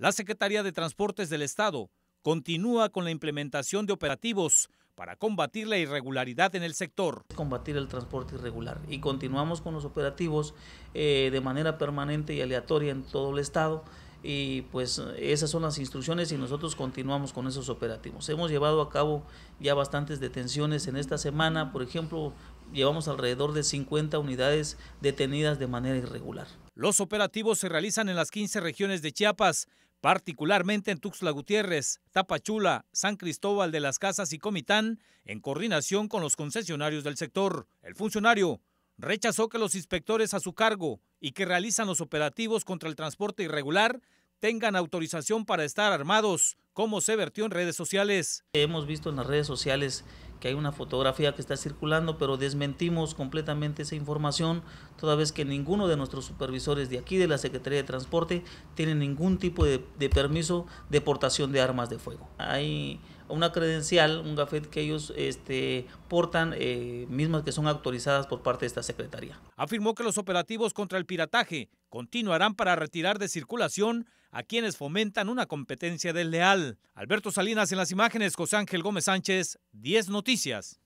La Secretaría de Transportes del Estado continúa con la implementación de operativos para combatir la irregularidad en el sector. Combatir el transporte irregular, y continuamos con los operativos de manera permanente y aleatoria en todo el estado, y pues esas son las instrucciones y nosotros continuamos con esos operativos. Hemos llevado a cabo ya bastantes detenciones en esta semana, por ejemplo, llevamos alrededor de 50 unidades detenidas de manera irregular. Los operativos se realizan en las 15 regiones de Chiapas, particularmente en Tuxtla Gutiérrez, Tapachula, San Cristóbal de las Casas y Comitán, en coordinación con los concesionarios del sector. El funcionario rechazó que los inspectores a su cargo y que realizan los operativos contra el transporte irregular tengan autorización para estar armados, como se vertió en redes sociales. Hemos visto en las redes sociales que hay una fotografía que está circulando, pero desmentimos completamente esa información, toda vez que ninguno de nuestros supervisores de aquí, de la Secretaría de Transporte, tiene ningún tipo de permiso de portación de armas de fuego. Hay una credencial, un gafet que ellos portan, mismas que son autorizadas por parte de esta Secretaría. Afirmó que los operativos contra el pirataje continuarán para retirar de circulación a quienes fomentan una competencia desleal. Alberto Salinas en las imágenes, José Ángel Gómez Sánchez, 10 Noticias.